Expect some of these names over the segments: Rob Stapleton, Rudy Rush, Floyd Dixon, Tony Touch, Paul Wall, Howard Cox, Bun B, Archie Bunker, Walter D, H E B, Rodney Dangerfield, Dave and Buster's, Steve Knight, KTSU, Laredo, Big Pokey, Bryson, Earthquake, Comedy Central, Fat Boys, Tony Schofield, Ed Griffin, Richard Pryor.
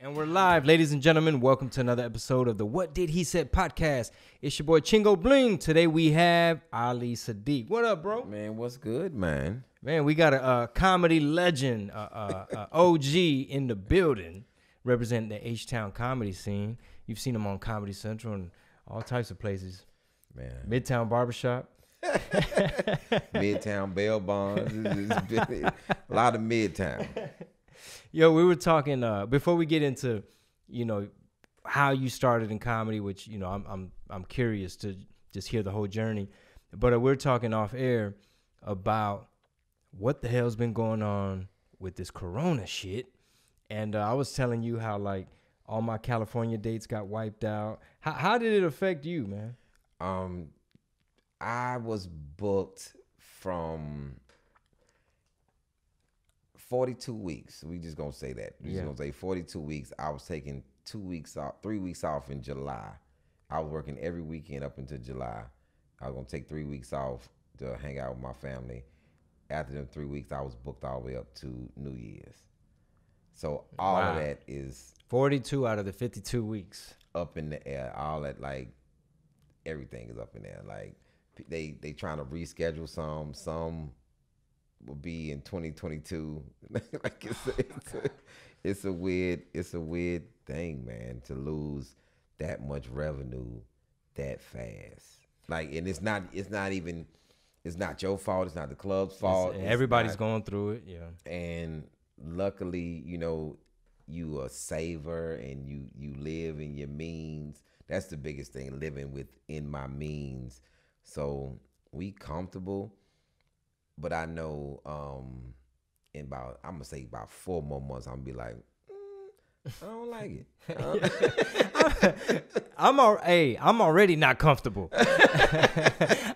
And we're live, ladies and gentlemen. Welcome to another episode of the What Did He Said podcast. It's your boy Chingo Bling. Today we have Ali Siddiq. What up, bro? Man, what's good, man? Man, we got a comedy legend, OG in the building, representing the H-Town comedy scene. You've seen him on Comedy Central and all types of places. Man, Midtown Barbershop. Midtown Bail Bonds. A lot of Midtown. Yo, we were talking before we get into, you know, how you started in comedy, which, you know, I'm curious to just hear the whole journey. But we're talking off air about what the hell's been going on with this corona shit. And I was telling you how, like, all my California dates got wiped out. How did it affect you, man? I was booked from 42 weeks. We just gonna say that. We just gonna say 42 weeks. I was taking 2 weeks off, 3 weeks off in July. I was working every weekend up until July. I was gonna take 3 weeks off to hang out with my family. After them 3 weeks, I was booked all the way up to New Year's. So all of that is 42 out of the 52 weeks up in the air. All that, like, everything is up in there. Like they trying to reschedule some. Some will be in 2022. Like it's a weird thing, man, to lose that much revenue that fast. Like, and it's not your fault. It's not the club's fault. Everybody's going through it. Yeah. And luckily, you know, you a saver and you live in your means. That's the biggest thing, living within my means. So we comfortable, but I know in about, I'm gonna say about 4 more months, I'm gonna be like, I don't like it. I'm already not comfortable.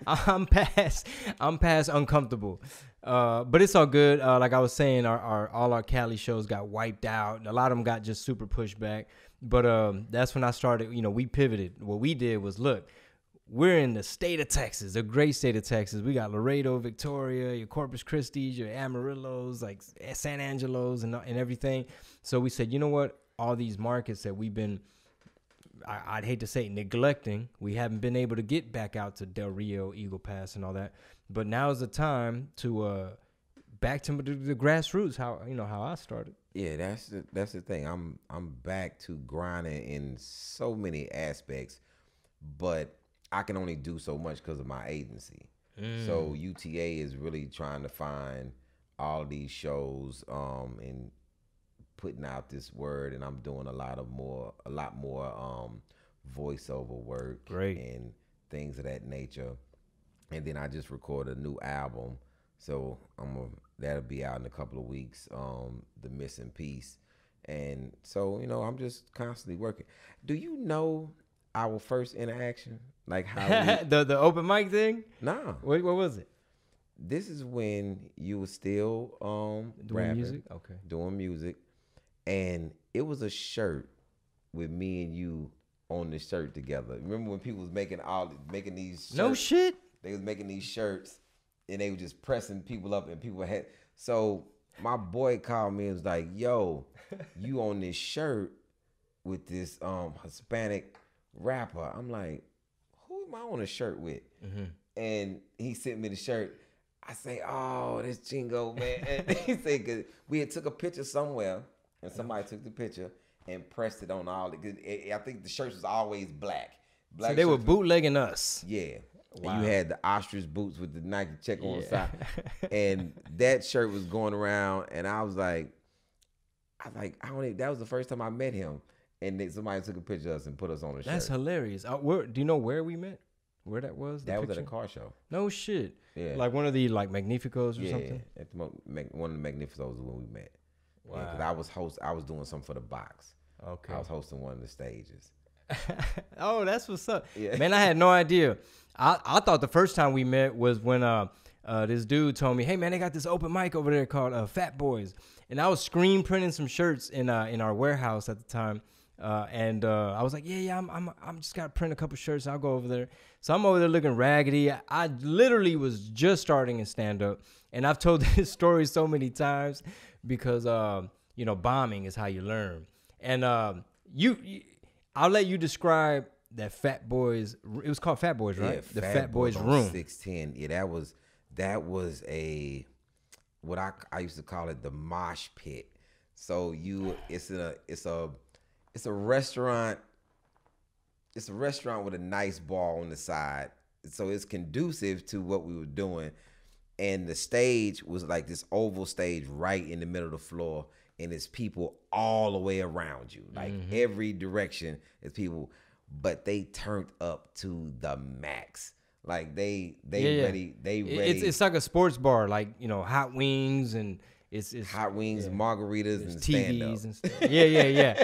I'm past uncomfortable. But it's all good. Like I was saying, all our Cali shows got wiped out. A lot of them got just super pushed back. But that's when I started, you know, we pivoted. What we did was, look, we're in the state of Texas, the great state of Texas. We got Laredo, Victoria, your Corpus Christi, your Amarillos, like San Angelos and everything. So we said, you know what? All these markets that we've been, I'd hate to say neglecting, we haven't been able to get back out to Del Rio, Eagle Pass and all that. But now is the time to back to the grassroots, how I started. Yeah, that's the thing. I'm back to grinding in so many aspects, but I can only do so much because of my agency. So UTA is really trying to find all these shows and putting out this word, and I'm doing a lot more voiceover work. Great. And things of that nature. And then I just recorded a new album, so that'll be out in a couple of weeks, The Missing Piece. And so, you know, I'm just constantly working. Do you know our first interaction? Like how we... the open mic thing? Nah. What was it? This is when you were still doing rapping, music? Okay. Doing music. And it was a shirt with me and you on the shirt together. Remember when people was making these shirts? No shit. They was making these shirts and they were just pressing people up, and people had... So my boy called me and was like, yo, you on this shirt with this Hispanic rapper. I'm like, who am I on a shirt with? Mm-hmm. And he sent me the shirt. I say, oh, this Chingo, man. And he said, 'cause we had took a picture somewhere, and somebody took the picture and pressed it on all the... I think the shirts was always black. So they were bootlegging us. Yeah. Wow. And you had the ostrich boots with the Nike check on the side. And that shirt was going around, and I was like, I don't even... That was the first time I met him. And then somebody took a picture of us and put us on a shirt. That's hilarious. Do you know where we met? Where that was? That was at a car show. No shit. Yeah. Like one of the Magnificos or something? Yeah, at one of the Magnificos is when we met. Wow. Yeah, 'cause I was doing something for the box. Okay. I was hosting one of the stages. Oh, that's what's up. Yeah. Man, I had no idea. I thought the first time we met was when this dude told me, hey, man, they got this open mic over there called Fat Boys. And I was screen printing some shirts in our warehouse at the time. And I was like, yeah, I'm just got to print a couple shirts. I'll go over there. So I'm over there looking raggedy. I literally was just starting in stand-up. And I've told this story so many times because, you know, bombing is how you learn. And I'll let you describe that Fat Boys. It was called Fat Boys, right? Yeah, the Fat Boys room. 610. Yeah, that was a what I used to call it the mosh pit. So it's a restaurant. It's a restaurant with a nice bar on the side. So it's conducive to what we were doing. And the stage was like this oval stage right in the middle of the floor. And it's people all the way around you. Like every direction is people. But they turned up to the max. Like they ready. It's like a sports bar, like, you know, hot wings and it's hot wings, margaritas, and TVs stand-up. And stuff. Yeah, yeah, yeah.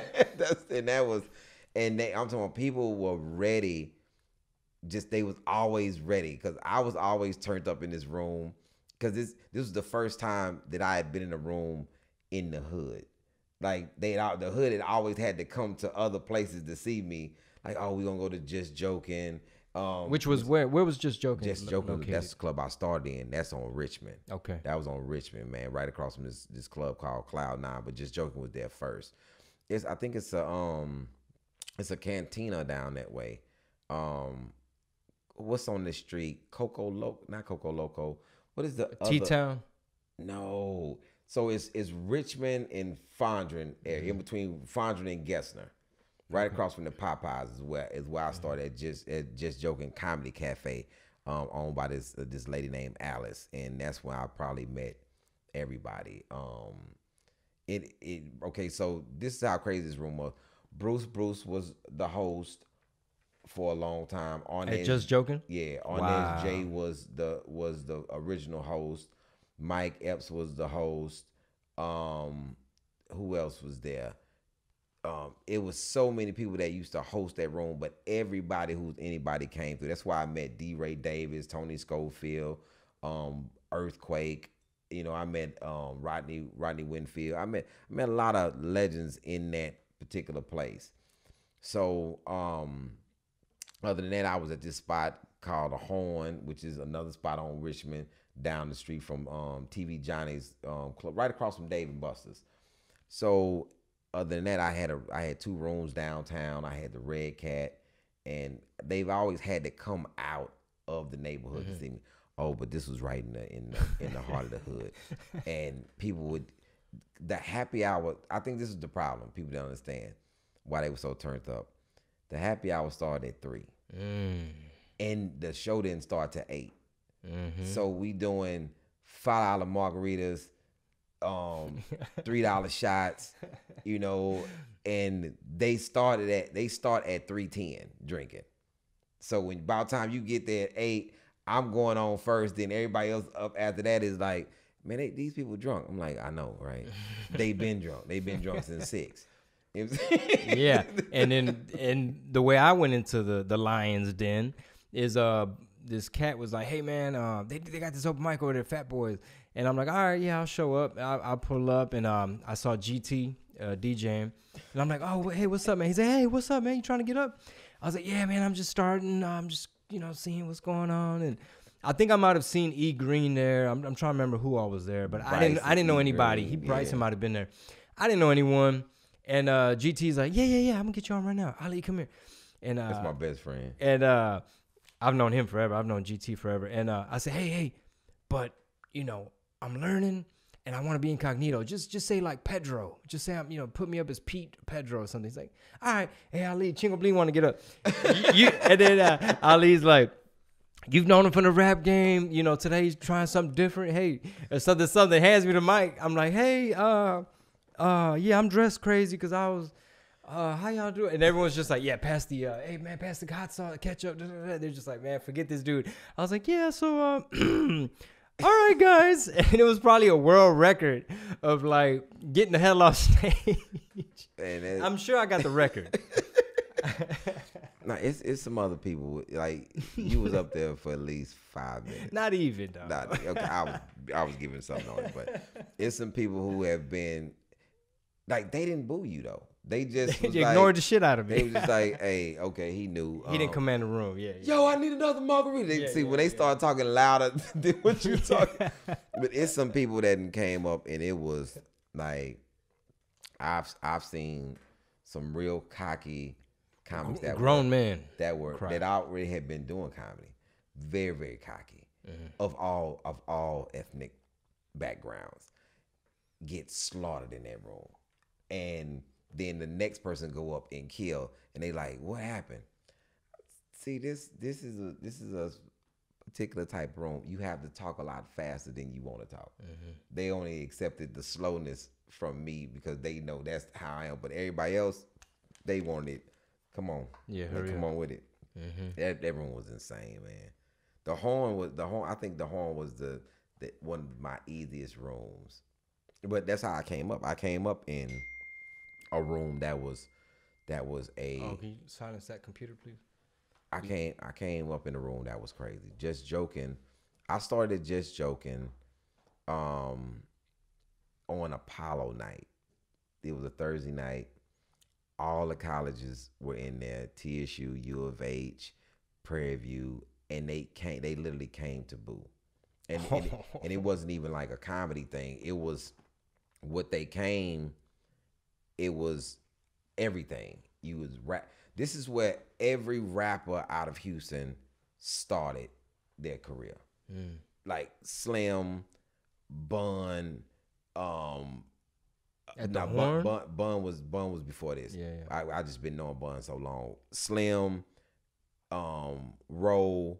I'm talking about people were ready. Just they was always ready because I was always turned up in this room because this was the first time that I had been in a room in the hood. Like the hood had always had to come to other places to see me. Like, oh, we gonna go to Just Joking. Which was where? Where was Just Joking? Just Joking. Located? That's the club I started in. That's on Richmond. Okay. That was on Richmond, man. Right across from this club called Cloud Nine. But Just Joking was there first. I think it's a cantina down that way. What's on this street? Not Coco Loco. What is the T-Town? No. So it's Richmond and Fondren area, in between Fondren and Gessner. Right across from the Popeyes is where I started at Just Joking Comedy Cafe, owned by this lady named Alice, and that's when I probably met everybody. So this is how crazy this room was. Bruce was the host for a long time. Just Joking? Yeah. Jay was the original host. Mike Epps was the host. Who else was there? It was so many people that used to host that room, but everybody who was anybody came through. That's why I met D. Ray Davis, Tony Schofield, Earthquake. You know, I met Rodney Winfield. I met a lot of legends in that particular place. So other than that, I was at this spot called The Horn, which is another spot on Richmond, down the street from TV Johnny's club, right across from Dave and Buster's. So other than that, I had two rooms downtown. I had the Red Cat, and they've always had to come out of the neighborhood to see me. Oh, but this was right in the heart of the hood, and people would the happy hour. I think this is the problem. People don't understand why they were so turned up. The happy hour started at 3:00, and the show didn't start till 8:00. So we doing $5 margaritas. $3 shots, you know, and they start at 3:10 drinking. So when by the time you get there at 8:00, I'm going on first, then everybody else up after that is like, man, these people drunk. I'm like, I know, right? They've been drunk. They've been drunk since 6:00. Yeah. And the way I went into the lion's den is this cat was like, hey man, they got this open mic over there, Fat Boys. And I'm like, all right, yeah, I'll show up. I'll pull up. And I saw GT DJing. And I'm like, oh, hey, what's up, man? He's like, hey, what's up, man? You trying to get up? I was like, yeah, man, I'm just starting. I'm just, you know, seeing what's going on. And I think I might have seen E. Green there. I'm trying to remember who all was there. But I didn't know anybody. Bryson might have been there. I didn't know anyone. And GT's like, yeah, I'm going to get you on right now. Ali, come here. And that's my best friend. And I've known him forever. I've known GT forever. And I said, hey, but, you know, I'm learning, and I want to be incognito. Just say like Pedro. Just say I'm, you know, put me up as Pete Pedro or something. He's like, all right, hey Ali, Chingo Bling want to get up. And then Ali's like, you've known him from the rap game. You know, today he's trying something different. Hey, or something. Hands me the mic. I'm like, hey, yeah, I'm dressed crazy because I was. How y'all doing? And everyone's just like, yeah, hey man, pass the hot sauce, ketchup. Blah, blah, blah. They're just like, man, forget this dude. I was like, yeah, so. All right, guys, and it was probably a world record of like getting the hell off stage. Man, I'm sure I got the record. No, it's some other people. Like you was up there for at least 5 minutes. Not even though. Okay, I was giving something on it, but it's some people who have been like they didn't boo you though. They just was ignored like, the shit out of me. They was just like, hey, okay, he knew. He didn't command the room. Yeah. Yo, I need another margarita. They start talking louder than what you talking. But it's some people that came up and it was like, I've seen some real cocky comics that grown men that already had been doing comedy. Very, very cocky. Mm-hmm. Of all ethnic backgrounds, get slaughtered in that room. And then the next person go up and kill, and they like, what happened? See, this is a particular type of room. You have to talk a lot faster than you want to talk. Mm-hmm. They only accepted the slowness from me because they know that's how I am. But everybody else, they wanted, come on, yeah, come on with it. Mm-hmm. Everyone was insane, man. The Horn. I think The Horn was the one of my easiest rooms, but that's how I came up. I came up in a room that was a. Oh, can you silence that computer, please? I came up in a room that was crazy. Just Joking. I started Just Joking on Apollo night. It was a Thursday night. All the colleges were in there, TSU, U of H, Prairie View, and they literally came to boo. And it wasn't even like a comedy thing. It was what they came, it was everything. You was rap. This is where every rapper out of Houston started their career. Mm. Like Slim, Bun, Bun was before this. Yeah, yeah. I just been knowing Bun so long. Slim, Roll,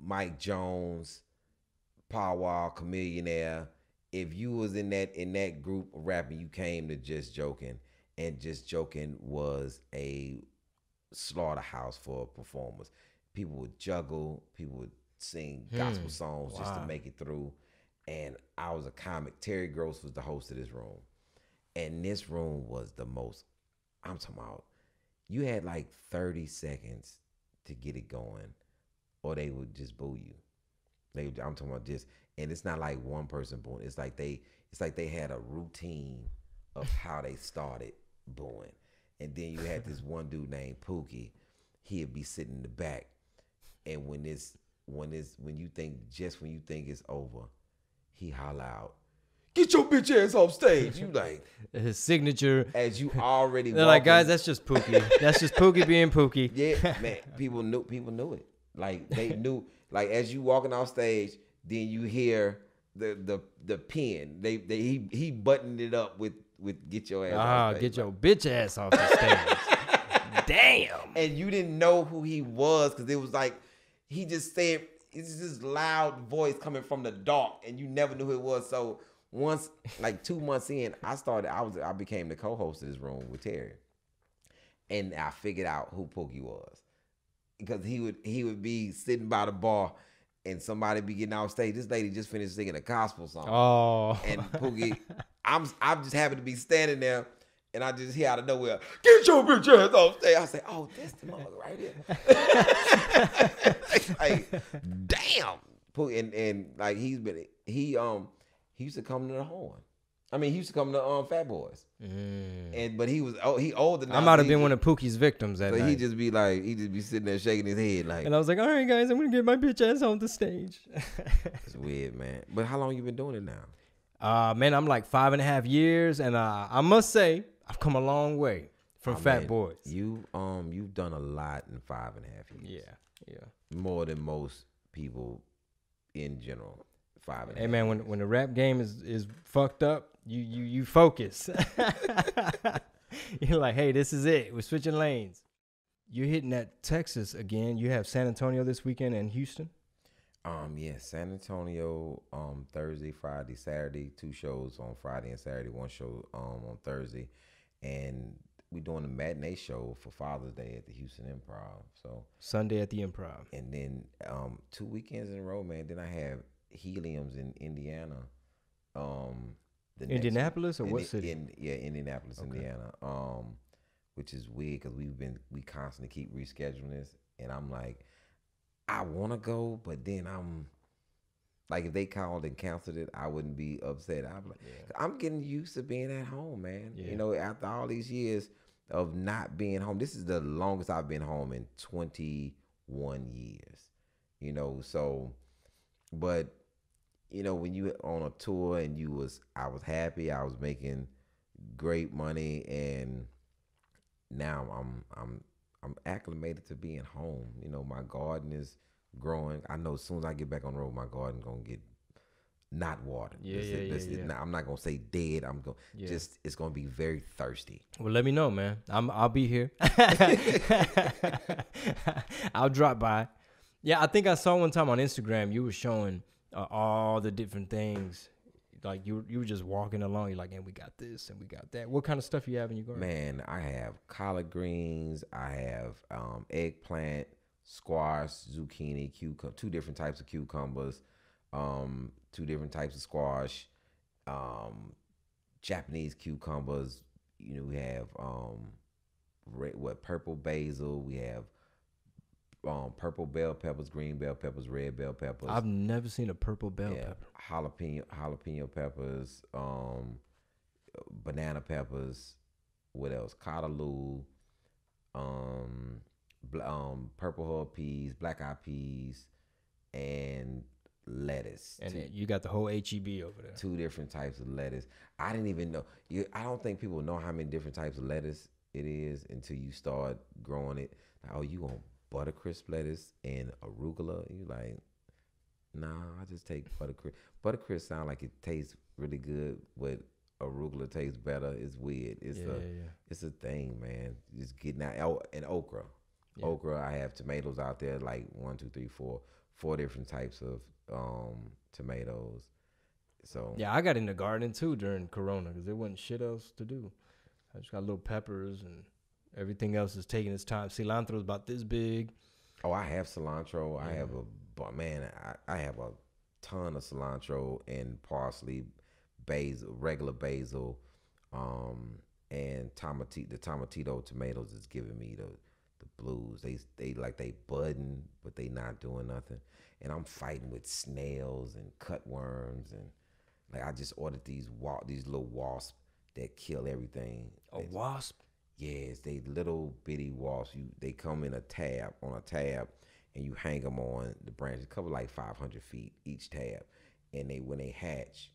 Mike Jones, Pow Wow, Chameleonaire. If you was in that group rapping, you came to Just Joking. And Just Joking was a slaughterhouse for performers. People would juggle, people would sing gospel songs just to make it through. And I was a comic. Terry Gross was the host of this room. And this room was the most, I'm talking about, you had like 30 seconds to get it going or they would just boo you. I'm talking about just, and it's not like one person booing. It's like they had a routine of how they started booing. And then you had this one dude named Pookie. He'd be sitting in the back, and when you think it's over, he holler out, "Get your bitch ass off stage!" You like his signature. As you already, they're like, guys, that's just Pookie. That's just Pookie being Pookie. Yeah, man. People knew it. Like they knew. Like as you walking off stage, then you hear the pen. He buttoned it up with "Get your ass off stage." Get your bitch ass off the stage. Damn. And you didn't know who he was because it was like he just said, it's this loud voice coming from the dark and you never knew who it was. So once, like 2 months in, I became the co-host of this room with Terry. And I figured out who Pookie was. Because he would be sitting by the bar and somebody be getting off stage. This lady just finished singing a gospel song. Oh. And Pookie, I'm just happy to be standing there, and I just hear out of nowhere, "Get your bitch ass off stage." I say, "Oh, that's the motherfucker right here." Like, damn, Pookie, and like he used to come to The Horn. I mean, he used to come to Fat Boys, but he older now. I might have been one of Pookie's victims that night. He just be like, he just be sitting there shaking his head like. And I was like, "All right, guys, I'm gonna get my bitch ass on the stage." It's weird, man. But how long you been doing it now? Man, I'm like 5.5 years, and I must say I've come a long way from Fat Boys. You've done a lot in 5.5 years. Yeah, yeah. More than most people in general. 5.5. Hey man, when the rap game is fucked up, you focus. You're like, hey, this is it. We're switching lanes. You're hitting at Texas again. You have San Antonio this weekend and Houston. Yeah, San Antonio Thursday, Friday, Saturday, 2 shows on Friday and Saturday, 1 show on Thursday, and we're doing a matinee show for Father's Day at the Houston Improv. So Sunday at the Improv, and then 2 weekends in a row, man. Then I have Helium's in Indiana. Indianapolis or what city? Indianapolis, okay. Indiana. Which is weird because we constantly keep rescheduling this, and I'm like, I want to go, but then I'm like, if they called and canceled it, I wouldn't be upset. I'm like, I'm getting used to being at home, man. Yeah. You know, after all these years of not being home, this is the longest I've been home in 21 years. You know, so, but you know, when you on a tour and I was happy, I was making great money, and now I'm acclimated to being home. You know, my garden is growing. I know as soon as I get back on the road, my garden gonna get not watered. Yeah. I'm not gonna say dead. I'm gonna just, it's gonna be very thirsty. Well, let me know, man. I'll be here. I'll drop by. Yeah, I think I saw one time on Instagram you were showing all the different things. Like you were just walking along. You're like, and we got this and we got that. What kind of stuff you have in your garden? Man, I have collard greens. I have eggplant, squash, zucchini, cucumber. 2 different types of cucumbers. 2 different types of squash. Japanese cucumbers. You know, we have purple basil. We have purple bell peppers, green bell peppers, red bell peppers. I've never seen a purple bell pepper. Jalapeno peppers, banana peppers. What else? Cotaloo, purple hull peas, black eyed peas, and lettuce. And you got the whole HEB over there. 2 different types of lettuce. I didn't even know. I don't think people know how many different types of lettuce it is until you start growing it. Like, oh, you want Buttercrisp lettuce and arugula? You like, nah, I just take Buttercrisp. Buttercrisp sound like it tastes really good, but arugula tastes better. It's weird. It's it's a thing, man. Just getting out. Oh, and okra. Yeah. Okra. I have tomatoes out there, like 4 different types of tomatoes. So yeah, I got in the garden too during Corona because there wasn't shit else to do. I just got little peppers and everything else is taking its time. Cilantro is about this big. Oh, I have cilantro. Yeah. I have I have a ton of cilantro and parsley, basil, regular basil, and tomatito. The tomatito tomatoes is giving me the blues. They budding, but they not doing nothing. And I'm fighting with snails and cutworms, and like I just ordered these little wasps that kill everything. A wasp? Yes, they little bitty wasps. They come in a tab, and you hang them on the branches. Cover like 500 feet each tab, and when they hatch,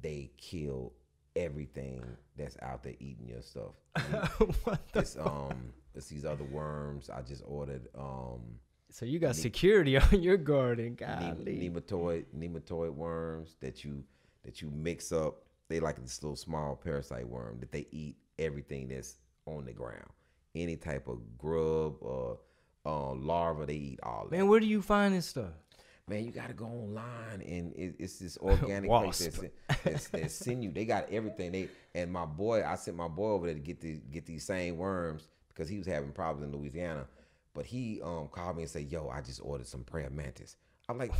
they kill everything that's out there eating your stuff. It's these other worms I just ordered. So you got security on your garden, golly. Nematode worms that you mix up. They like this little small parasite worm that they eat everything that's on the ground, any type of grub or larva, they eat all. Man, where do you find this stuff? Man, you got to go online, and it's this organic place that send you. They got everything. I sent my boy over there to get these same worms because he was having problems in Louisiana. But he called me and said, "Yo, I just ordered some prayer mantis." I'm like,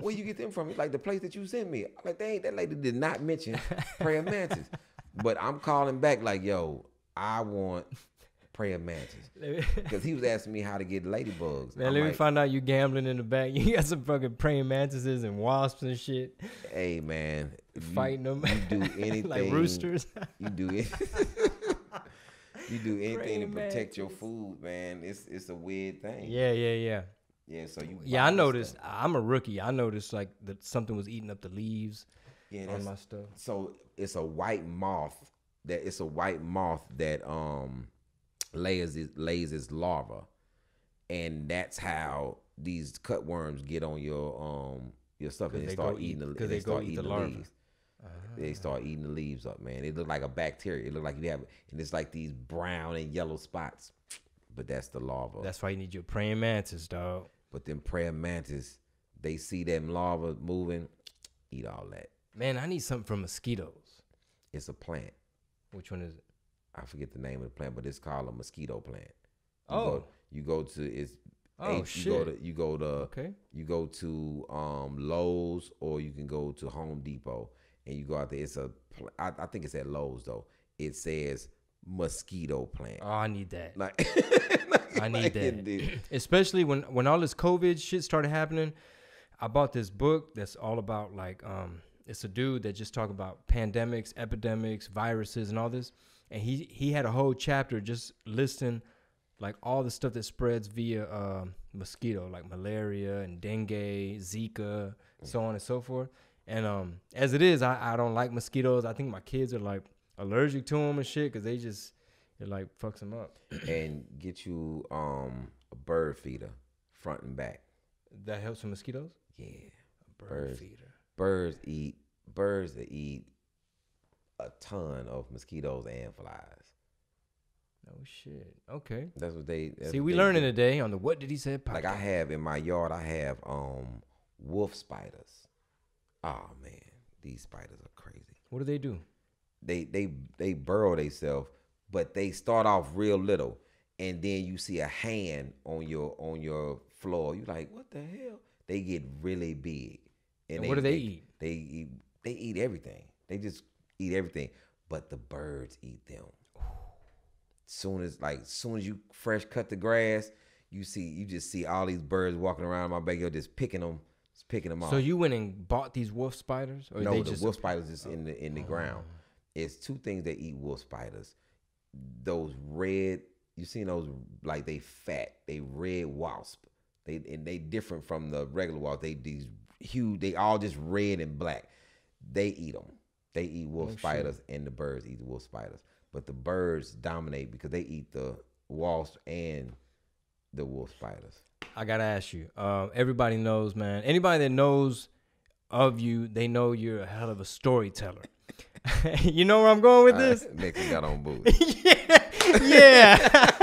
"Where you get them from?" He's like, "The place that you sent me." I'm like, that lady did not mention prayer mantis, but I'm calling back like, "Yo, I want prayer mantis," because he was asking me how to get ladybugs. Man, let me find out you gambling in the back. You got some fucking praying mantises and wasps and shit. Hey, man, fighting them. You do anything like roosters. You do anything to protect your food, man. It's a weird thing. Yeah. So you. Yeah, I noticed. I'm a rookie. I noticed like that something was eating up the leaves on my stuff. So it's a white moth. Lays its larva, and that's how these cutworms get on your stuff, and they start eating the leaves. They start eating the leaves up, man. It look like a bacteria. It look like and it's like these brown and yellow spots, but that's the larva. That's why you need your praying mantis, dog. But them praying mantis, they see them larva moving, eat all that. Man, I need something from mosquitoes. It's a plant. Which one is it? I forget the name of the plant, but it's called a mosquito plant. You go to Lowe's, or you can go to Home Depot, and you go out there. I think it's at Lowe's though. It says mosquito plant. Oh, I need that. I need that. Especially when all this COVID shit started happening, I bought this book that's all about like it's a dude that just talk about pandemics, epidemics, viruses, and all this. And he had a whole chapter just listing like all the stuff that spreads via mosquito, like malaria and dengue, Zika, so on and so forth. And as it is, I don't like mosquitoes. I think my kids are like, allergic to them and shit, because they just, it like fucks them up. And get you a bird feeder, front and back. That helps with mosquitoes? Yeah. A bird feeder. Birds that eat a ton of mosquitoes and flies. Oh shit. Okay. That's what they see. We learning today on the What Did He Say podcast. Like I have in my yard, I have wolf spiders. Oh man, these spiders are crazy. What do they do? They burrow themselves, but they start off real little, and then you see a hand on your floor. You like, what the hell? They get really big. And what do they eat? They eat everything. They just eat everything, but the birds eat them. Soon as you fresh cut the grass, you just see all these birds walking around my backyard, just picking them off. So you went and bought these wolf spiders? Or no, the wolf spiders is in the ground. It's two things that eat wolf spiders. Those red, you seen those, like they fat, they red wasp. They different from the regular wasp. They these huge. They all just red and black. They eat them. They eat wolf spiders, and the birds eat the wolf spiders. But the birds dominate because they eat the wasps and the wolf spiders. I gotta ask you. Everybody knows, man. Anybody that knows of you, they know you're a hell of a storyteller. You know where I'm going with this? Nixon got on boots. Yeah.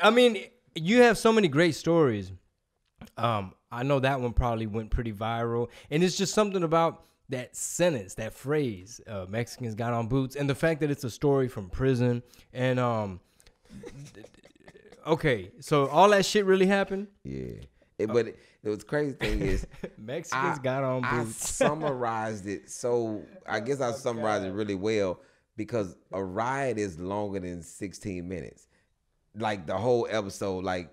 I mean, you have so many great stories. I know that one probably went pretty viral, and it's just something about that sentence, that phrase, Mexicans got on boots, and the fact that it's a story from prison. And okay, so all that shit really happened? Yeah. But the crazy thing is Mexicans got on boots. I summarized it, so I guess I summarized it really well, because a riot is longer than 16 minutes. Like the whole episode, like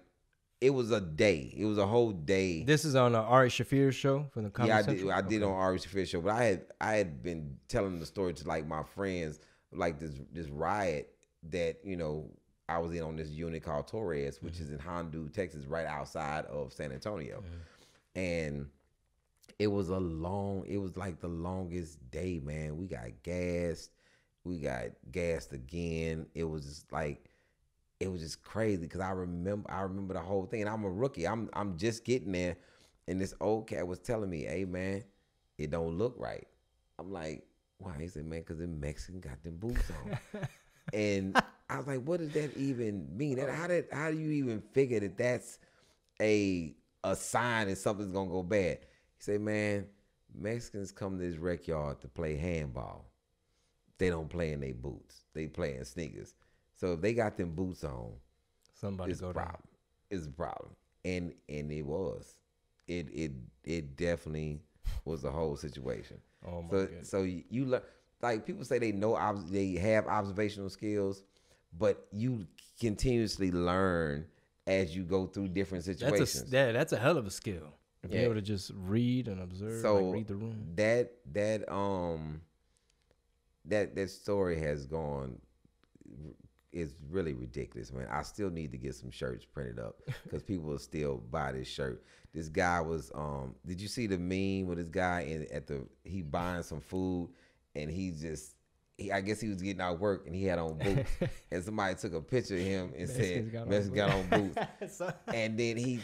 it was a day. It was a whole day. This is on Ari Shaffir's show from the Comedy Central? Yeah, I did on Ari Shaffir's show, but I had been telling the story to like my friends, like this riot that, you know, I was in on this unit called Torres, which is in Hondo, Texas, right outside of San Antonio. Yeah. And it was like the longest day, man. We got gassed. We got gassed again. It was just like, it was just crazy, because I remember the whole thing, and I'm a rookie. I'm just getting there, and this old cat was telling me, "Hey man, it don't look right." I'm like, "Why?" He said, "Man, because the Mexican got them boots on." And I was like, "What does that even mean? How do you even figure that that's a sign that something's gonna go bad?" He said, "Man, Mexicans come to this rec yard to play handball. They don't play in their boots. They play in sneakers. So if they got them boots on, it's a problem. It's a problem." And it was. It definitely was the whole situation. Oh my God. So you learn, like people say they have observational skills, but you continuously learn as you go through different situations. That's a hell of a skill. To be able to just read and observe, so like read the room. That story has gone. It's really ridiculous, man. I still need to get some shirts printed up, because people will still buy this shirt. This guy was, did you see the meme with this guy he buying some food, and I guess he was getting out of work and he had on boots, and somebody took a picture of him and said, "Mexicans got on boots." And then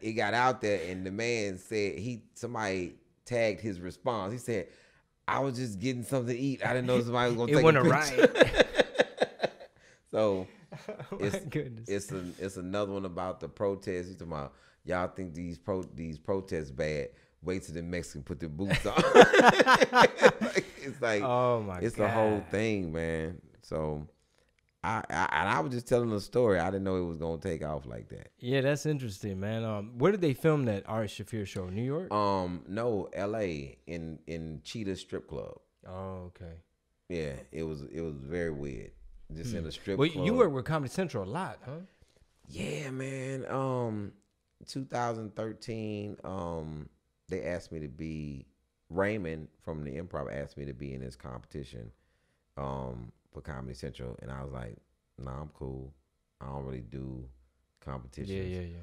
it got out there, and the man said, somebody tagged his response. He said, "I was just getting something to eat. I didn't know somebody was gonna take a picture." So it's another one about the protests. You talking about, y'all think these protests bad? Wait till the Mexican put their boots on. It's like, oh my God, it's the whole thing, man. So I was just telling a story. I didn't know it was gonna take off like that. Yeah, that's interesting, man. Where did they film that Ari Shaffir show? New York? No, L.A. in Cheetah Strip Club. Oh, okay. Yeah, it was very weird. Just in a strip club. You work with Comedy Central a lot, huh? Yeah, man. 2013, they asked me to be, Raymond from the Improv asked me to be in this competition for Comedy Central. And I was like, nah, I'm cool. I don't really do competitions. Yeah.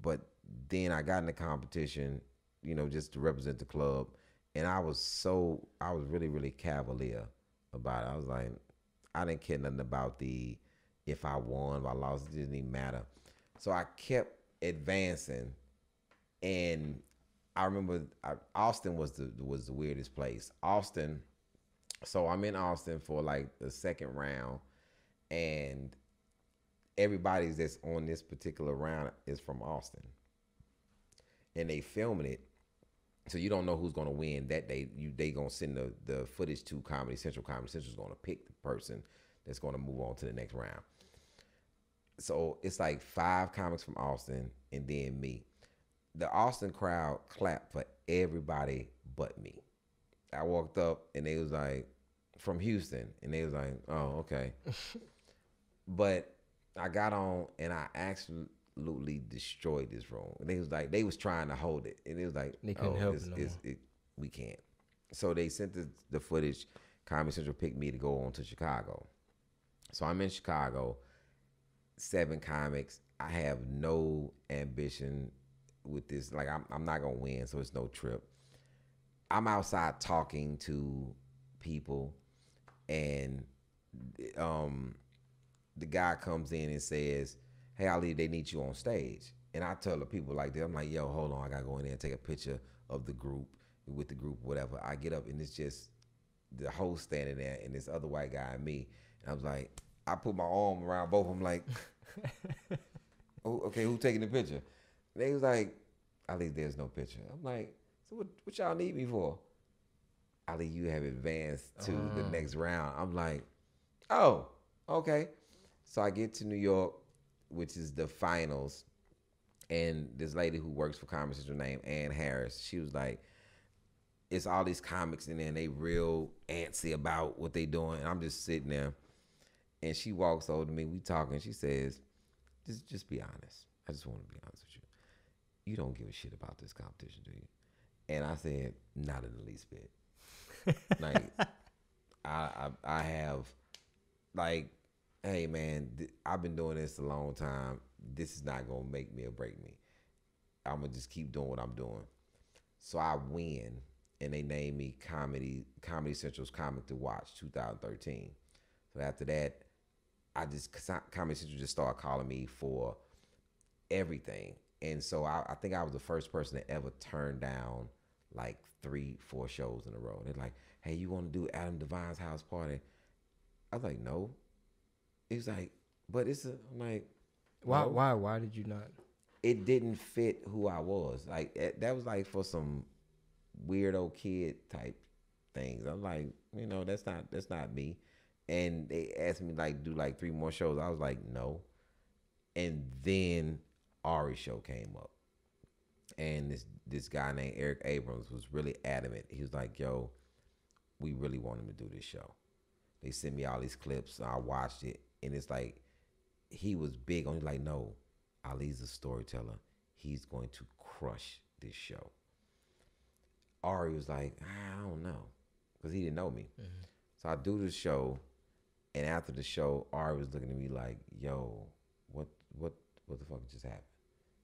But then I got in the competition, you know, just to represent the club. And I was really, really cavalier about it. I was like, I didn't care nothing about the if I won, if I lost, it didn't even matter. So I kept advancing, and I remember Austin was the weirdest place. Austin, so I'm in Austin for like the second round, and everybody that's on this particular round is from Austin, and they filming it. So you don't know who's gonna win that day. They gonna send the footage to Comedy Central. Comedy Central's gonna pick the person that's gonna move on to the next round. So it's like 5 comics from Austin and then me. The Austin crowd clapped for everybody but me. I walked up and they was like, from Houston, and they was like, oh, okay. But I got on and I absolutely destroyed this room. And they was like, they was trying to hold it. And it was like, they couldn't help it, we can't. So they sent the footage. Comedy Central picked me to go on to Chicago. So I'm in Chicago, 7 comics. I have no ambition with this. Like, I'm not gonna win, so it's no trip. I'm outside talking to people, and the guy comes in and says, hey, Ali, they need you on stage. And I tell the people like that, I'm like, yo, hold on, I gotta go in there and take a picture of the group, with the group, whatever. I get up and it's just the host standing there and this other white guy and me. And I was like, I put my arm around both of them like, oh, okay, who's taking the picture? And they was like, Ali, there's no picture. I'm like, so what y'all need me for? Ali, you have advanced to the next round. I'm like, oh, okay. So I get to New York, which is the finals, and this lady who works for Comedy Central named Ann Harris, she was like, it's all these comics in there and they real antsy about what they doing. And I'm just sitting there. And she walks over to me, we talking, she says, just be honest. I just want to be honest with you. You don't give a shit about this competition, do you? And I said, not in the least bit. Like, I have, like, hey man, I've been doing this a long time. This is not gonna make me or break me. I'm gonna just keep doing what I'm doing. So I win, and they named me Comedy Central's Comic to Watch 2013. So after that, Comedy Central just started calling me for everything. And so I think I was the first person that ever turned down like 3, 4 shows in a row. They're like, hey, you want to do Adam Devine's house party? I was like, no. It's like, but it's I'm like, why did you not? It didn't fit who I was. Like, that was like for some weirdo kid type things. I'm like, you know, that's not me. And they asked me like do like 3 more shows. I was like, no. And then Ari's show came up, and this guy named Eric Abrams was really adamant. He was like, yo, we really want him to do this show. They sent me all these clips. I watched it, and it's like he was big on it. Like, no, Ali's a storyteller. He's going to crush this show. Ari was like, I don't know, because he didn't know me. Mm-hmm. So I do the show, and after the show, Ari was looking at me like, yo, what the fuck just happened?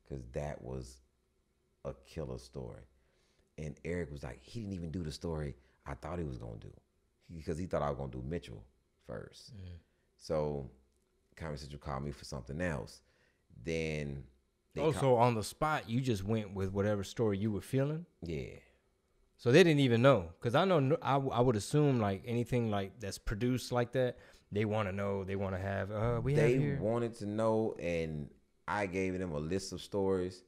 Because that was a killer story. And Eric was like, he didn't even do the story I thought he was going to do, because he thought I was going to do Mitchell first. Yeah. So Comedy Central called me for something else. Then they so on the spot, you just went with whatever story you were feeling? Yeah. So they didn't even know, because I know I would assume like anything like that's produced like that, they want to know, they want to have. They wanted to know, and I gave them a list of stories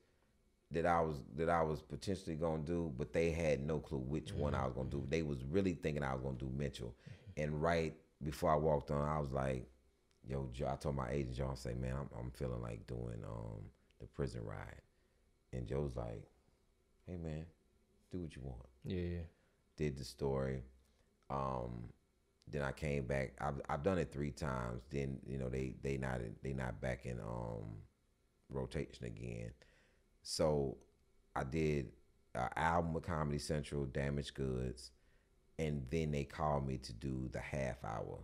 that I was potentially gonna do, but they had no clue which one I was gonna do. They was really thinking I was gonna do Mitchell, and right before I walked on, I was like, "Yo, Joe," I told my agent John, "Say, man, I'm feeling like doing the prison ride," and Joe's like, "Hey, man, do what you want." Yeah. Did the story. Then I came back. I've done it 3 times. Then, you know, they not back in rotation again. So I did an album with Comedy Central, Damaged Goods, and then they called me to do the half hour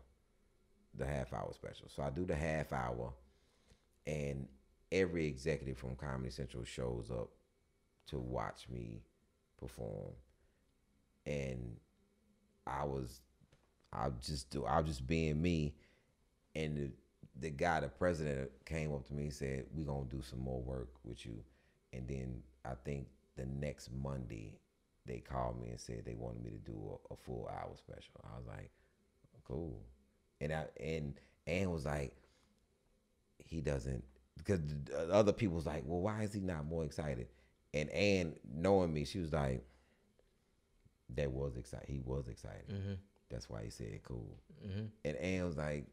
special. So I do the half hour, and every executive from Comedy Central shows up to watch me perform, and I was I'm just being me. And the guy, the president, came up to me and said, "We're gonna do some more work with you." And then I think the next Monday they called me and said they wanted me to do a full hour special. I was like, cool. And Ann was like, he doesn't, because other people was like, well, why is he not more excited? And Ann, knowing me, she was like, that was excited. He was excited. Mm-hmm. That's why he said cool. Mm-hmm. And Ann was like,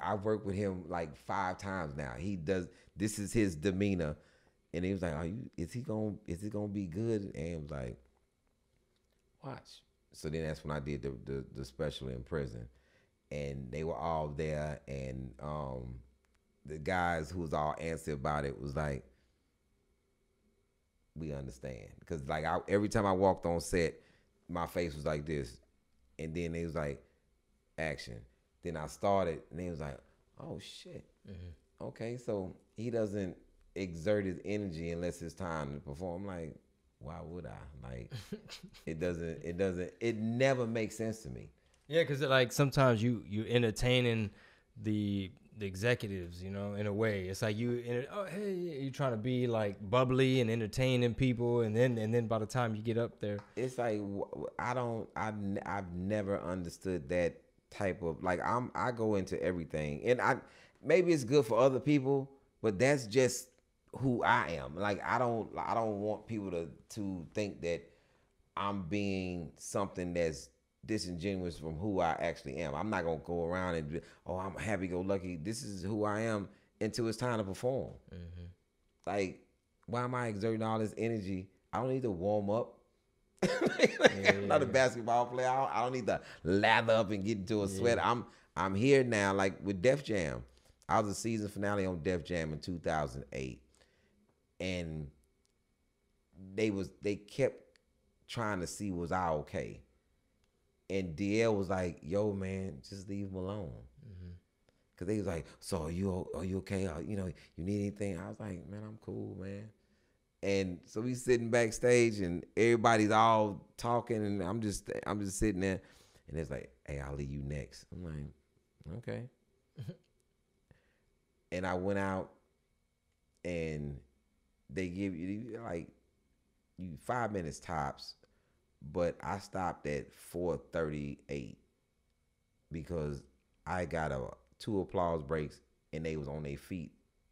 I worked with him like 5 times now. He does. This is his demeanor. And he was like, is it gonna be good? And I was like, watch. So then that's when I did the special in prison. And they were all there, and the guys who was all antsy about it was like, we understand. Because like every time I walked on set, my face was like this. And then they was like, action. Then I started, and they was like, oh shit. Mm-hmm. Okay, so he doesn't exert his energy unless it's time to perform. I'm like, why would I? Like, it never makes sense to me. Yeah, because like sometimes you entertaining the executives, you know, in a way. It's like you're trying to be like bubbly and entertaining people, and then by the time you get up there, it's like I've never understood that type of, like, I go into everything, and maybe it's good for other people, but that's just who I am. Like, I don't want people to think that I'm being something that's disingenuous from who I actually am. I'm not gonna go around and I'm happy-go-lucky. This is who I am until it's time to perform. Mm-hmm. Like, why am I exerting all this energy? I don't need to warm up. I'm not a basketball player. I don't need to lather up and get into a sweat. I'm here now. Like with Def Jam, I was a season finale on Def Jam in 2008, and they kept trying to see, was I okay? And D.L. was like, yo, man, just leave him alone. Mm-hmm. Cause they was like, so are you okay? You know, you need anything? I was like, man, I'm cool, man. And so we sitting backstage, and everybody's all talking, and I'm just sitting there, and it's like, hey, I'll leave you next. I'm like, okay. And I went out, and they give you like 5 minutes tops, but I stopped at 4:38 because I got 2 applause breaks, and they was on their feet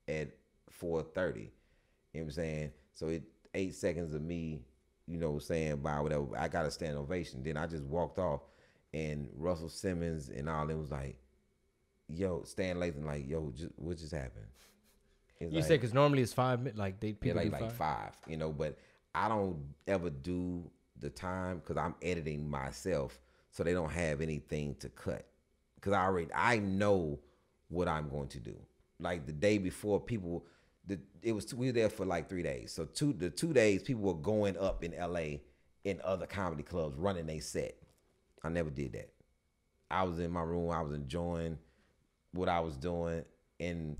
at 4:30. You know what I'm saying? So 8 seconds of me, you know, saying bye, whatever. I got a stand ovation. Then I just walked off, and Russell Simmons and all them was like, yo, Stan Lathan, like, yo, what just happened? It's, you like, said, because normally it's 5 minutes, like they people like, do like five, you know. But I don't ever do the time because I'm editing myself, so they don't have anything to cut. Because I know what I'm going to do. Like the day before, we were there for like 3 days. So the 2 days people were going up in LA in other comedy clubs running they set. I never did that. I was in my room. I was enjoying what I was doing, and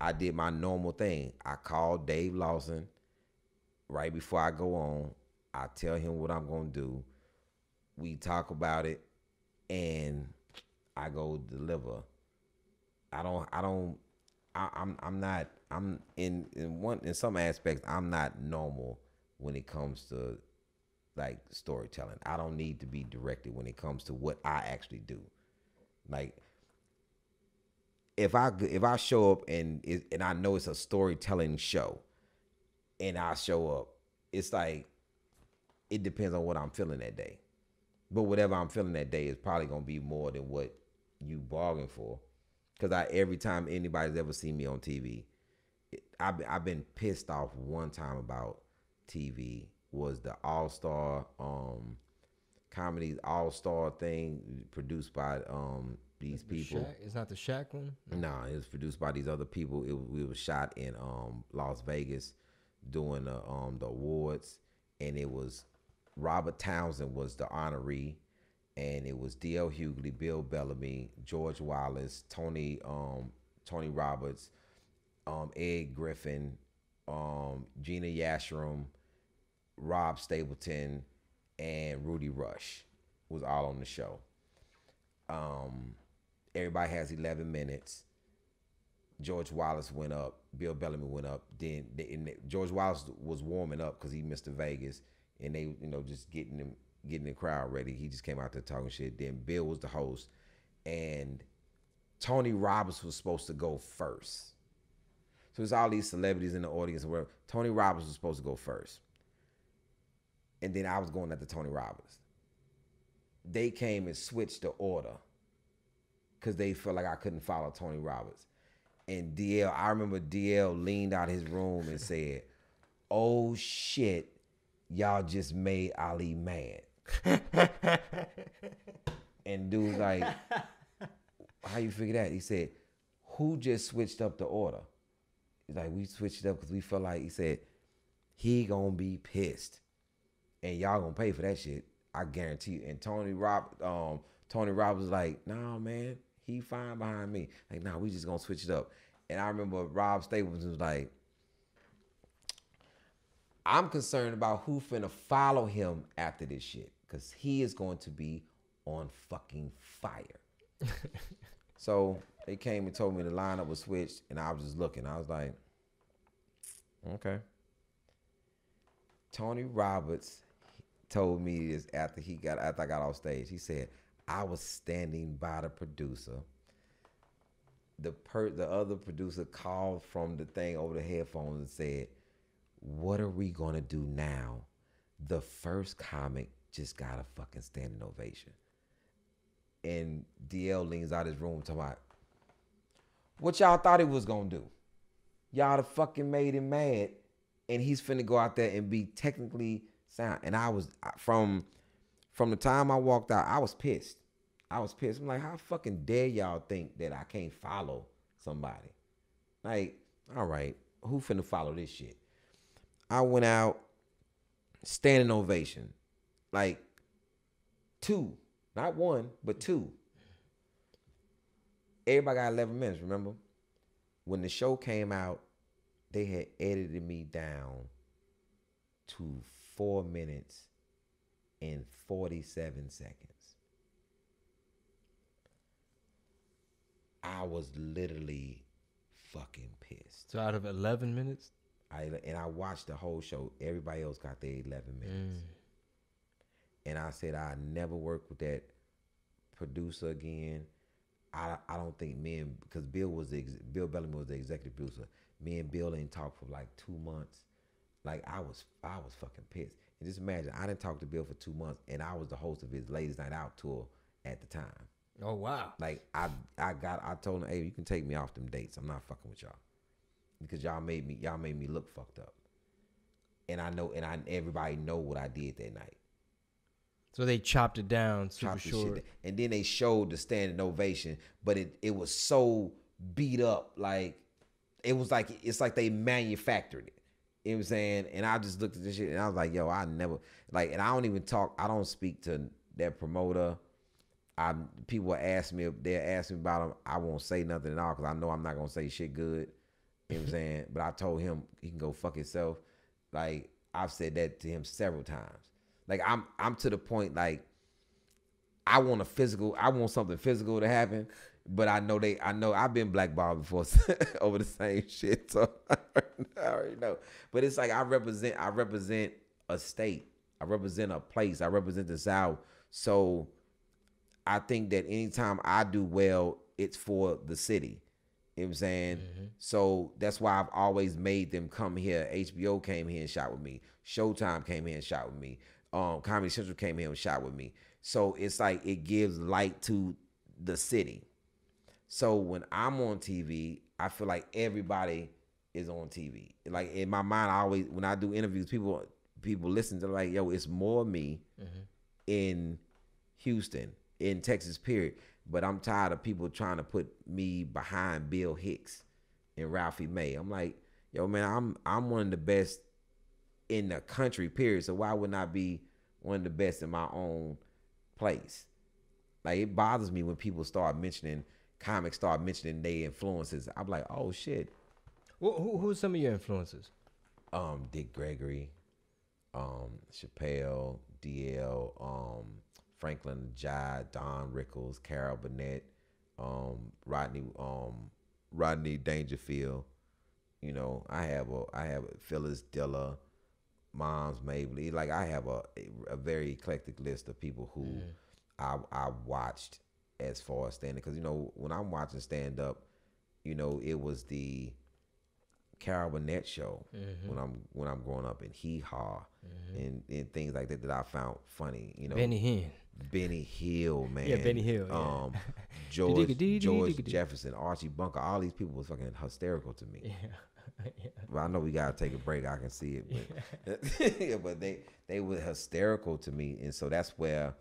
I did my normal thing. I called Dave Lawson right before I go on. I tell him what I'm gonna do. We talk about it, and I go deliver. I'm not in some aspects I'm not normal when it comes to like storytelling. I don't need to be directed when it comes to what I actually do. Like, if I show up and I know it's a storytelling show, and I show up, it's like, it depends on what I'm feeling that day. But whatever I'm feeling that day is probably gonna be more than what you bargained for. Cause every time anybody's ever seen me on TV, I've been pissed off one time about TV, was the All-Star comedy All-Star thing produced by these people. It's not the Shaq one? No, it was produced by these other people. We were shot in Las Vegas doing the awards, and it was Robert Townsend was the honoree, and it was D.L. Hughley, Bill Bellamy, George Wallace, Tony Roberts, Ed Griffin, Gina Yashram, Rob Stapleton, and Rudy Rush was all on the show. Everybody has 11 minutes. George Wallace went up. Bill Bellamy went up. Then George Wallace was warming up because he missed the Vegas, and they, you know, just getting the crowd ready. He just came out there talking shit. Then Bill was the host, and Tony Roberts was supposed to go first. So it's all these celebrities in the audience and whatever. Tony Roberts was supposed to go first. And then I was going after Tony Roberts. They came and switched the order because they felt like I couldn't follow Tony Roberts. And D.L., I remember D.L. leaned out his room and said, "Oh shit, y'all just made Ali mad." And dude's like, "How you figure that?" He said, "Who just switched up the order?" He's like, "We switched it up because we felt like," he said, "he gonna be pissed. And y'all gonna pay for that shit. I guarantee you." And Tony Rob was like, "Nah, man, he fine behind me." Like, "Nah, we just gonna switch it up." And I remember Rob Stapleton was like, "I'm concerned about who finna follow him after this shit, because he is going to be on fucking fire." So they came and told me the lineup was switched, and I was just looking. I was like, okay. Tony Roberts told me this after I got off stage. He said, "I was standing by the producer. The other producer called from the thing over the headphones and said, 'What are we gonna do now?' The first comic just got a fucking standing ovation." And D.L. leans out his room talking about, "What y'all thought he was gonna do? Y'all have fucking made him mad, and he's finna go out there and be technically sound." And I was, from the time I walked out, I was pissed. I was pissed. I'm like, how fucking dare y'all think that I can't follow somebody? Like, all right, who finna follow this shit? I went out, standing ovation. Like, two. Not one, but two. Everybody got 11 minutes, remember? When the show came out, they had edited me down to 4 minutes and 47 seconds. I was literally fucking pissed. So out of 11 minutes? I watched the whole show. Everybody else got their 11 minutes. And I said, I never work with that producer again. I don't think me and, because Bill Bellamy was the executive producer. Me and Bill ain't talked for like 2 months. Like I was fucking pissed. And just imagine, I didn't talk to Bill for 2 months, and I was the host of his Ladies Night Out tour at the time. Oh wow! Like I told him, "Hey, you can take me off them dates. I'm not fucking with y'all because y'all made me look fucked up." And I know, and everybody know what I did that night. So they chopped it down super short. And then they showed the standing ovation, but it was so beat up. Like, it was like, it's like they manufactured it. You know what I'm saying? And I just looked at this shit and I was like, yo, I never, like, and I don't even talk, I don't speak to that promoter. People ask me, if they're asking about him, I won't say nothing at all because I know I'm not going to say shit good. You know what I'm saying? But I told him he can go fuck himself. Like, I've said that to him several times. Like I'm to the point like I want something physical to happen, but I know I've been blackballed before over the same shit, so I already know. But it's like I represent a state, I represent a place, I represent the South. So I think that anytime I do well, it's for the city. You know what I'm saying? Mm-hmm. So that's why I've always made them come here. HBO came here and shot with me. Showtime came here and shot with me. Comedy Central came here and shot with me. So it's like it gives light to the city. So when I'm on TV, I feel like everybody is on TV. Like in my mind, I always, when I do interviews, people listen to like, yo, it's more me in Houston, in Texas, period. But I'm tired of people trying to put me behind Bill Hicks and Ralphie May. I'm like, yo, man, I'm one of the best in the country, period. So why wouldn't I be one of the best in my own place? Like, it bothers me when people start mentioning, comics start mentioning their influences. I'm like, oh shit. Well, who's some of your influences? Dick Gregory, Chappelle, DL, Franklin, Jai, Don Rickles, Carol Burnett, Rodney Dangerfield. You know, I have Phyllis Diller, Moms Mabley. Like I have a very eclectic list of people who I watched as far as stand-up. Because, you know, when I'm watching stand-up, you know, it was the Carol Burnett show when I'm growing up, and Hee Haw and things like that that I found funny. You know, Benny Hill, man. Yeah, Benny Hill. Yeah. George Jefferson, Archie Bunker. All these people was fucking hysterical to me. Yeah. Yeah. But I know we gotta take a break. I can see it, but yeah, but they were hysterical to me, and so that's where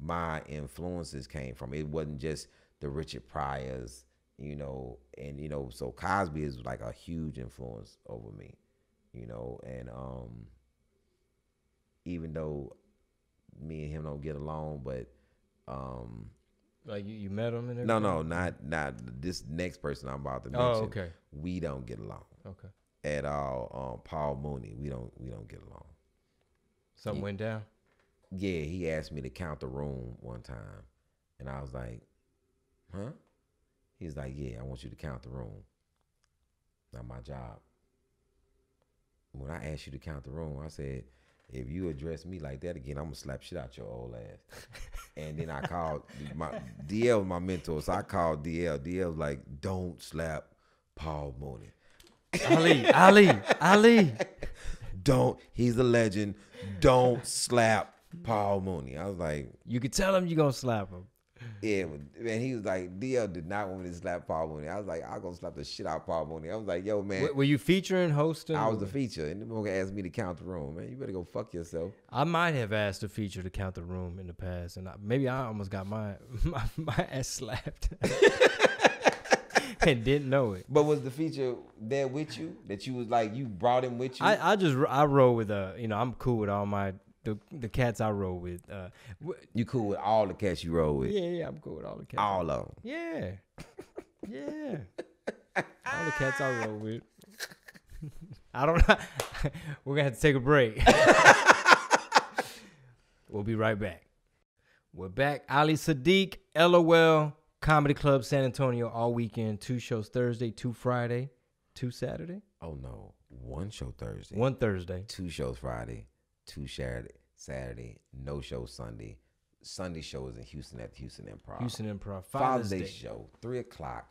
my influences came from. It wasn't just the Richard Pryors. You know, and you know, so Cosby is like a huge influence over me, you know, and even though me and him don't get along, but like you met him and everything? No, not this next person I'm about to mention. Oh, okay. We don't get along. Okay. At all. Paul Mooney, we don't get along. Something went down? Yeah, he asked me to count the room one time, and I was like, huh? He's like, yeah, I want you to count the room. Not my job. When I asked you to count the room, I said, if you address me like that again, I'm going to slap shit out your old ass. And then I called, DL was my mentor, so I called DL. DL was like, don't slap Paul Mooney. Ali. Don't, he's a legend. Don't slap Paul Mooney. I was like. You could tell him you're going to slap him. Yeah, man, he was like, DL did not want me to slap Paul Mooney. I was like, I'm going to slap the shit out of Paul Mooney. I was like, yo, man. Were you featuring, hosting? I was the feature. And the motherfucker asked me to count the room, man. You better go fuck yourself. I might have asked the feature to count the room in the past. And maybe I almost got my ass slapped. And didn't know it. But was the feature there with you? That you was like, you brought him with you? I roll with, you know, I'm cool with all my... The cats I roll with. You cool with all the cats you roll with? Yeah, I'm cool with all the cats. All of them? Yeah. Yeah. All the cats I roll with. I don't know. We're going to have to take a break. We'll be right back. We're back. Ali Siddiq, LOL, Comedy Club San Antonio all weekend. 2 shows Thursday, 2 Friday, 2 Saturday. Oh, no. 1 show Thursday. 1 Thursday. 2 shows Friday. 2 Saturday, no show Sunday. Sunday show is in Houston at the Houston Improv. Father's Day show, 3 o'clock.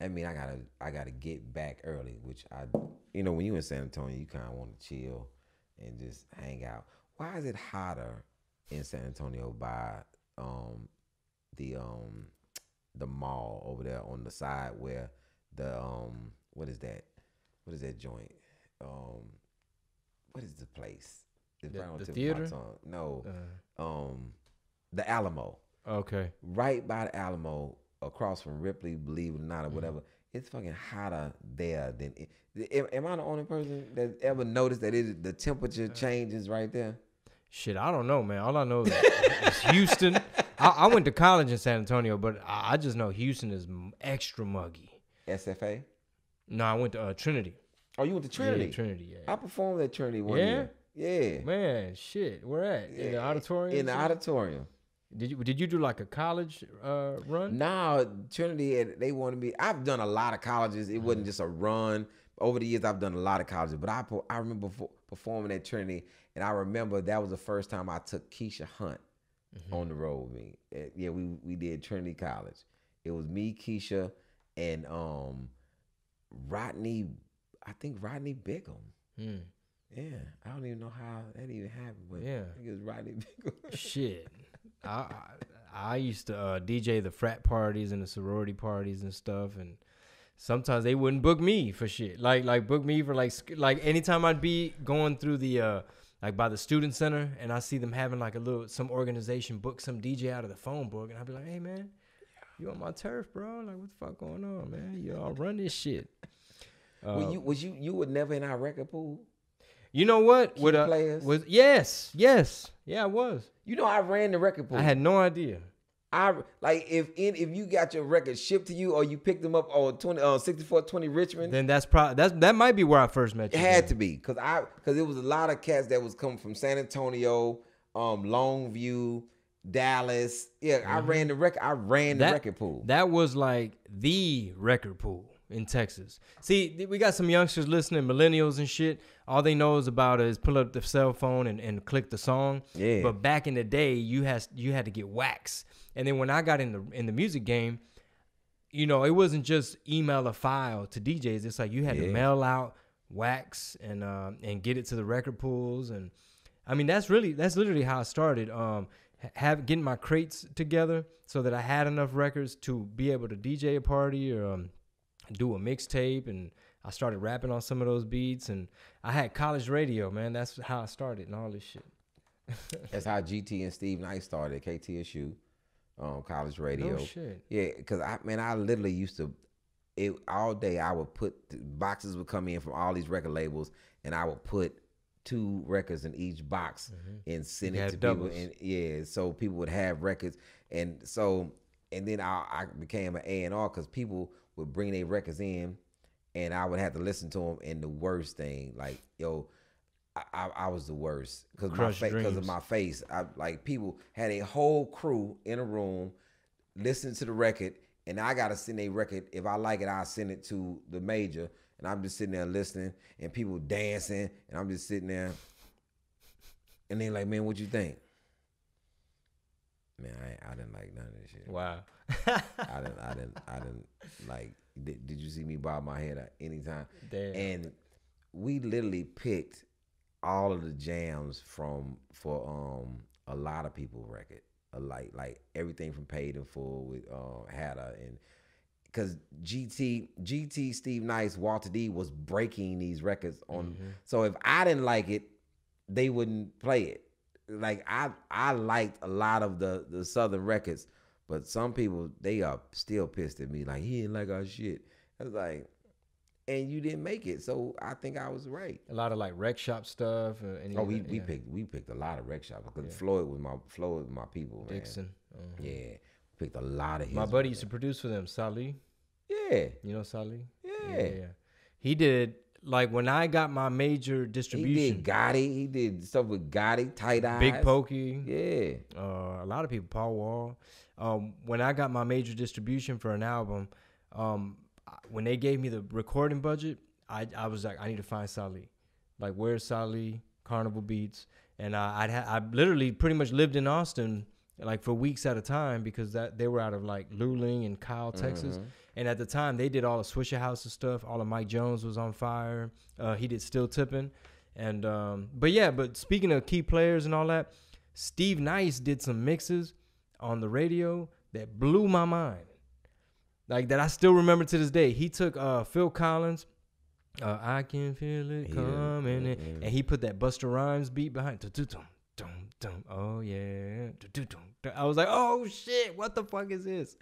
I mean, I gotta get back early, which you know, when you in San Antonio, you kind of want to chill and just hang out. Why is it hotter in San Antonio by the mall over there on the side where the what is that joint? What is the place? The theater? No. The Alamo. Okay. Right by the Alamo, across from Ripley, Believe It or Not, or whatever. It's fucking hotter there than am I the only person that ever noticed that the temperature changes right there? Shit, I don't know, man. All I know is it's Houston. I went to college in San Antonio, but I just know Houston is extra muggy. SFA? No, I went to Trinity. Oh, you went to Trinity? Yeah, Trinity, yeah. I performed at Trinity one year. Yeah, man, shit. Where at? Yeah. In the auditorium. In the auditorium. Did you do like a college run? No, Trinity. They wanted me. I've done a lot of colleges. It wasn't just a run. Over the years, I've done a lot of colleges. But I remember performing at Trinity, and I remember that was the first time I took Keisha Hunt on the road with me. Yeah, we did Trinity College. It was me, Keisha, and Rodney. I think Rodney Bickham. Mm. Yeah, I don't even know how that even happened, but yeah, I think it was Rodney Bickham. Shit, I used to DJ the frat parties and the sorority parties and stuff, and sometimes they wouldn't book me for shit. Like book me for like anytime I'd be going through the like by the student center, and I see them having like some organization book some DJ out of the phone book, and I'd be like, hey man, you on my turf, bro? Like what the fuck going on, man? Y'all run this shit. You were never in our record pool. You know what? With players? Yeah, I was. You know, I ran the record pool. I had no idea. I like if you got your record shipped to you or you picked them up on 6420 Richmond. Then that's probably that might be where I first met you. It had to be because it was a lot of cats that was coming from San Antonio, Longview, Dallas. Yeah, mm-hmm. I ran the record pool. That was like the record pool in Texas. See, we got some youngsters listening, millennials and shit. All they know is about is pull up the cell phone and click the song. Yeah. But back in the day, you had to get waxed. And then when I got in the music game, you know, it wasn't just email a file to DJs. It's like you had to mail out wax and get it to the record pools. And I mean, that's literally how I started. Getting my crates together so that I had enough records to be able to DJ a party or do a mixtape, and I started rapping on some of those beats, and I had college radio, man. That's how I started and all this shit. That's how GT and Steve Knight started, KTSU, college radio. Oh, shit. Yeah, because I literally used to, all day I would put, boxes would come in from all these record labels, and I would put 2 records in each box and send it to doubles. People. And, yeah, so people would have records. And so, and then I became an A&R because people would bring their records in, and I would have to listen to them. And the worst thing, like, yo, I was the worst because of my face. Like, people had a whole crew in a room listening to the record, and I gotta send a record. If I like it, I'll send it to the major. And I'm just sitting there listening, and people dancing, and I'm just sitting there. And they're like, man, what you think? Man, I didn't like none of this shit. Wow. I didn't like, did you see me bob my head at any time? Damn. And we literally picked all of the jams for a lot of people record. Like everything from Paid in Full with Hatta, and because GT, Steve Nice, Walter D was breaking these records on. Mm-hmm. So if I didn't like it, they wouldn't play it. Like I liked a lot of the Southern records, but some people, they are still pissed at me. Like, he didn't like our shit. I was like, and you didn't make it. So I think I was right. A lot of like rec shop stuff. We picked a lot of rec shops because Floyd was my people. Man. Dixon. Uh-huh. Yeah. Picked a lot of his. My buddy used to produce for them, Salih. Yeah. You know Salih? Yeah. Yeah. He did, like, when I got my major distribution. He did Gotti. He did stuff with Gotti, Tight Eyes. Big Pokey. Yeah. A lot of people, Paul Wall. When I got my major distribution for an album, when they gave me the recording budget, I was like, I need to find Salih. Like, where's Salih? Carnival Beats. And I literally pretty much lived in Austin, like, for weeks at a time, because they were out of like Luling and Kyle, Texas. Mm-hmm. And at the time they did all the Swisher House and stuff. All of Mike Jones was on fire. He did Still Tippin'. And, but speaking of key players and all that, Steve Nice did some mixes on the radio that blew my mind. Like, that I still remember to this day. He took Phil Collins, I Can Feel It Coming, and he put that Busta Rhymes beat behind. Oh yeah. I was like, oh shit, what the fuck is this?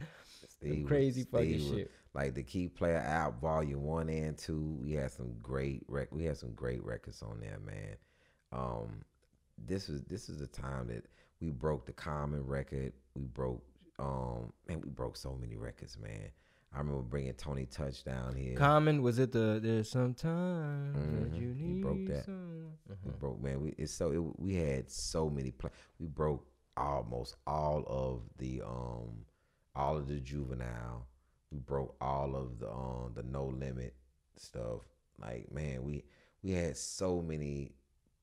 Steve, crazy fucking shit. Like the Key Player Out Volume 1 and 2. We had some great records on there, man. This is the time that we broke the Common record. We broke we broke so many records, man. I remember bringing Tony Touch down here. Common, was it there's some time that you need? We broke that. We broke, man. We had so many play. We broke almost all of the Juvenile. We broke all of the No Limit stuff. Like, man, we had so many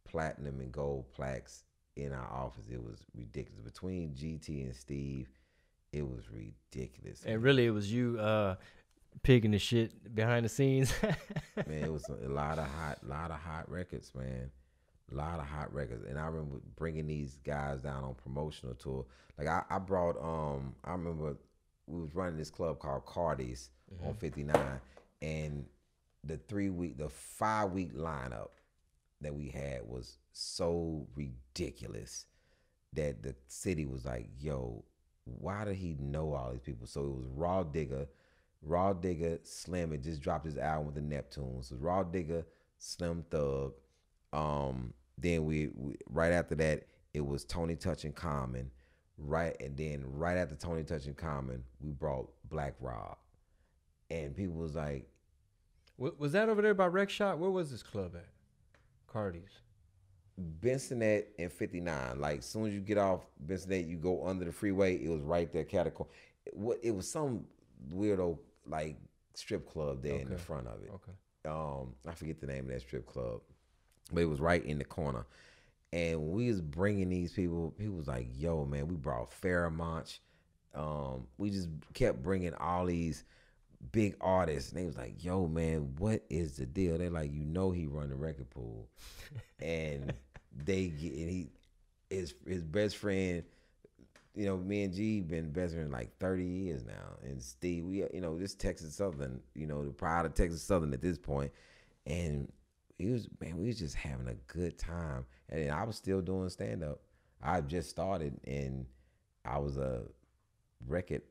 platinum and gold plaques in our office. It was ridiculous. Between GT and Steve, it was ridiculous. And really, it was you picking the shit behind the scenes. Man, it was a lot of hot records, man. A lot of hot records. And I remember bringing these guys down on promotional tour. Like, I brought, I remember we was running this club called Cardi's on 59. And the 5-week lineup that we had was so ridiculous that the city was like, yo, why did he know all these people? So it was Raw Digger, Slim. It just dropped his album with the Neptunes. So Raw Digger, Slim Thug. Then we right after that, it was Tony Touch and Common. Right after Tony Touch and Common, we brought Black Rob, and people was like, "Was that over there by Rec Shop? Where was this club at? Cardi's." Bensonette and 59. Like, as soon as you get off Bensonette, you go under the freeway. It was right there, catacomb. It was some weirdo, like, strip club there in the front of it. Okay. I forget the name of that strip club, but it was right in the corner. And when we was bringing these people, he was like, yo, man, we brought Fairmont. We just kept bringing all these big artists. And they was like, yo, man, what is the deal? They're like, you know he run the record pool. And his best friend, you know, me and G been best friends like 30 years now. And Steve, we, you know, this Texas Southern, you know, the pride of Texas Southern at this point. And it was, man, we was just having a good time. And I was still doing stand-up. I just started, and I was a record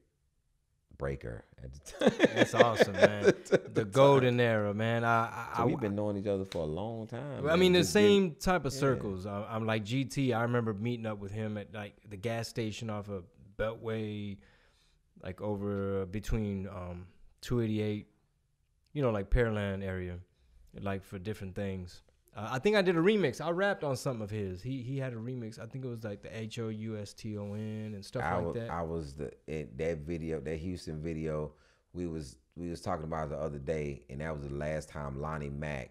breaker at the time. That's awesome, man. The golden era, man. So we've been knowing each other for a long time. I mean, the same type of circles. Yeah. I'm like GT. I remember meeting up with him at like the gas station off of Beltway, like over between 288, you know, like Pearland area, like for different things. I think I did a remix. I rapped on something of his. He had a remix. I think it was like the HOUSTON and stuff like that. I was in that video, that Houston video. We was talking about it the other day, and that was the last time Lonnie Mack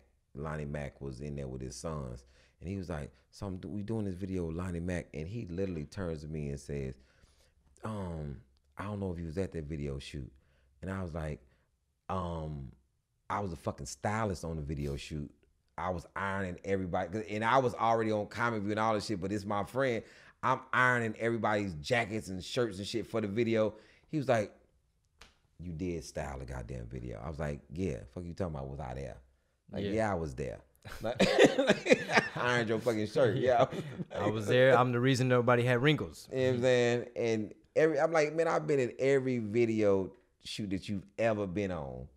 was in there with his sons, and he was like, "So we doing this video with Lonnie Mack," and he literally turns to me and says, I don't know if you was at that video shoot," and I was like, I was a fucking stylist on the video shoot. I was ironing everybody, and I was already on Comic View and all this shit, but it's my friend. I'm ironing everybody's jackets and shirts and shit for the video. He was like, "You did style the goddamn video." I was like, "Yeah, fuck you talking about, was I there?" Like, yeah I was there. Like, I ironed your fucking shirt. Yeah. I was there. I'm the reason nobody had wrinkles. You know what I'm saying? And I'm like, man, I've been in every video shoot that you've ever been on.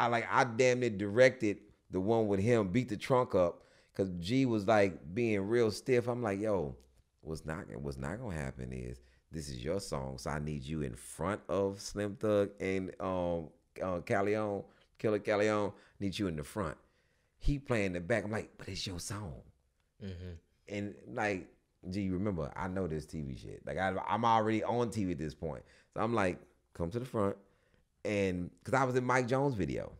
I damn near directed the one with him, beat the trunk up, because G was like being real stiff. I'm like, yo, what's not gonna happen is this is your song, so I need you in front of Slim Thug and Killer Callion. Need you in the front. He playing the back. I'm like, but it's your song. And like, G, remember, I know this TV shit. Like, I'm already on TV at this point, so I'm like, come to the front, and because I was in Mike Jones' video.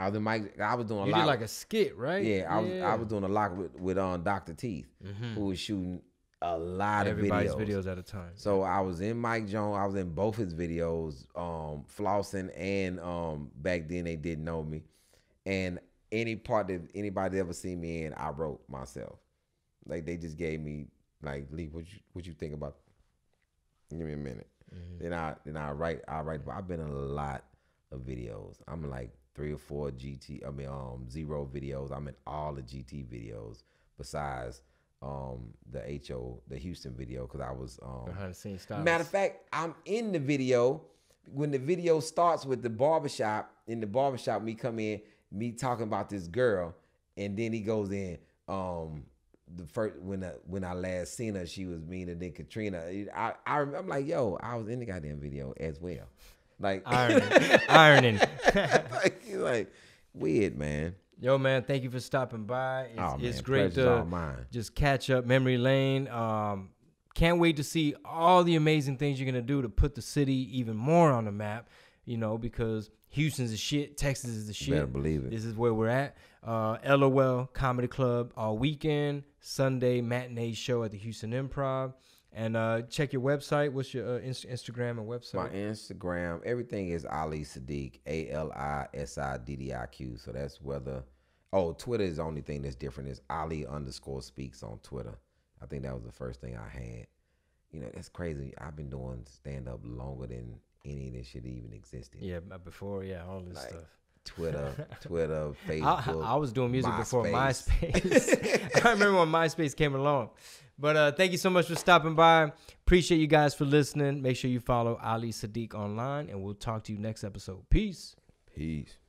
I was doing a lot. You did like a skit, right? Yeah, I was doing a lot with Dr. Teeth, who was shooting a lot of videos. Everybody's videos at a time. So I was in Mike Jones. I was in both his videos, Flossin', and back then they didn't know me. And any part that anybody ever seen me in, I wrote myself. Like, they just gave me like, Lee, what you think about? Give me a minute. Then I write. I've been in a lot of videos. I'm like 3 or 4 Zero videos. I'm in all the GT videos besides the Houston video, because I was behind the scenes style. Matter of fact, I'm in the video when the video starts with the barbershop. In the barbershop, me come in, me talking about this girl, and then he goes in. The first when I last seen her, she was meaner than Katrina. I'm like, yo, I was in the goddamn video as well. Like, ironing. like weird, man. Yo, man, thank you for stopping by. It's great to just catch up memory lane. Can't wait to see all the amazing things you're gonna do to put the city even more on the map. You know, because Houston's the shit, Texas is the shit. You better believe it. This is where we're at. LOL Comedy Club all weekend. Sunday matinee show at the Houston Improv. And check your website. What's your Instagram and website? My Instagram, everything is Ali Siddiq, ALISIDDIQ. So that's whether. Oh, Twitter is the only thing that's different. It's Ali_speaks on Twitter. I think that was the first thing I had. You know, that's crazy. I've been doing stand-up longer than any of this shit even existed. Yeah, before, yeah, all this like, stuff. Twitter, Facebook. I was doing music before MySpace. I remember when MySpace came along. But thank you so much for stopping by. Appreciate you guys for listening. Make sure you follow Ali Siddiq online, and we'll talk to you next episode. Peace. Peace.